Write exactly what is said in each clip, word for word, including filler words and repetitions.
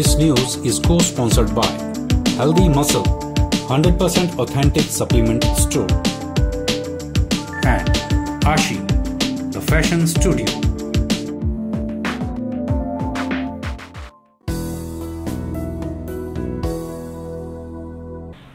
This news is co-sponsored by Healthy Muscle, one hundred percent authentic supplement store, and Ashi, the fashion studio.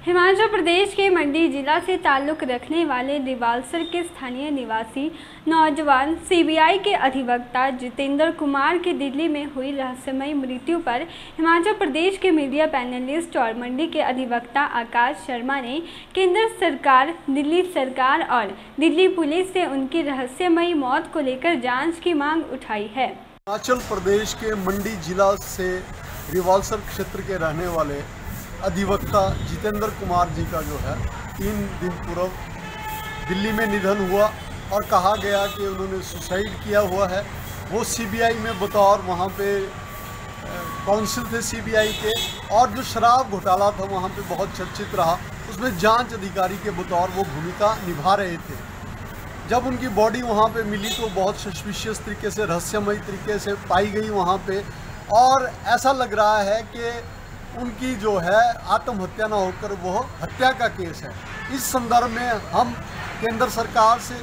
Himachal Pradesh के मंडी जिला से ताल्लुक रखने वाले रिवालसर के स्थानीय निवासी नौजवान सीबीआई के अधिवक्ता जितेंद्र कुमार की दिल्ली में हुई रहस्यमयी मृत्यु पर हिमाचल प्रदेश के मीडिया पैनलिस्ट और मंडी के अधिवक्ता आकाश शर्मा ने केंद्र सरकार, दिल्ली सरकार और दिल्ली पुलिस से उनकी रहस्यमयी मौत को लेकर जांच की मांग उठाई है। हिमाचल प्रदेश के मंडी जिला से रिवालसर क्षेत्र के रहने वाले अधिवक्ता जितेंद्र कुमार जी का जो है तीन दिन पूर्व दिल्ली में निधन हुआ और कहा गया कि उन्होंने सुसाइड किया हुआ है। वो सीबीआई में बतौर वहाँ पे काउंसिल थे सीबीआई के, और जो शराब घोटाला था वहाँ पे बहुत चर्चित रहा, उसमें जांच अधिकारी के बतौर वो भूमिका निभा रहे थे। जब उनकी बॉडी वहाँ पे मिली तो बहुत सस्पिशियस तरीके से, रहस्यमयी तरीके से पाई गई वहाँ पर, और ऐसा लग रहा है कि उनकी जो है आत्महत्या ना होकर वो हत्या का केस है। इस संदर्भ में हम केंद्र सरकार से,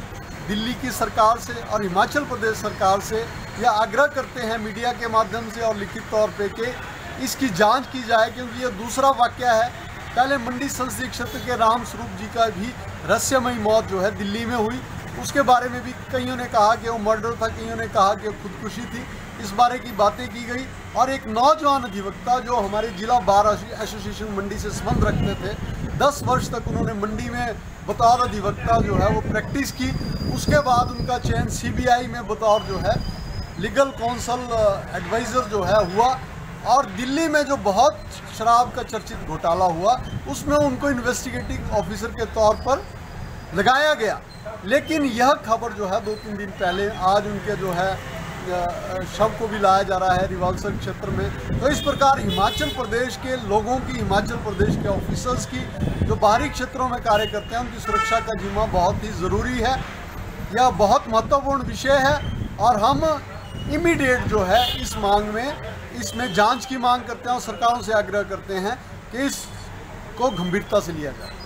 दिल्ली की सरकार से और हिमाचल प्रदेश सरकार से यह आग्रह करते हैं मीडिया के माध्यम से और लिखित तौर पे कि इसकी जांच की जाए, क्योंकि यह दूसरा वाकया है। पहले मंडी संसदीय क्षेत्र के रामस्वरूप जी का भी रहस्यमयी मौत जो है दिल्ली में हुई, उसके बारे में भी कईयों ने कहा कि वो मर्डर था, कईयों ने कहा कि खुदकुशी थी, इस बारे की बातें की गई। और एक नौजवान अधिवक्ता जो हमारे जिला बार एसोसिएशन मंडी से संबंध रखते थे, दस वर्ष तक उन्होंने मंडी में बतौर अधिवक्ता जो है वो प्रैक्टिस की। उसके बाद उनका चयन सीबीआई में बतौर जो है लीगल काउंसल एडवाइज़र जो है हुआ, और दिल्ली में जो बहुत शराब का चर्चित घोटाला हुआ उसमें उनको इन्वेस्टिगेटिंग ऑफिसर के तौर पर लगाया गया। लेकिन यह खबर जो है दो तीन दिन पहले, आज उनके जो है शव को भी लाया जा रहा है रिवालसर क्षेत्र में। तो इस प्रकार हिमाचल प्रदेश के लोगों की, हिमाचल प्रदेश के ऑफिसर्स की, जो बाहरी क्षेत्रों में कार्य करते हैं, उनकी सुरक्षा का जिम्मा बहुत ही ज़रूरी है। यह बहुत महत्वपूर्ण विषय है और हम इमीडिएट जो है इस मांग में, इसमें जांच की मांग करते हैं और सरकारों से आग्रह करते हैं कि इसको गंभीरता से लिया जाए।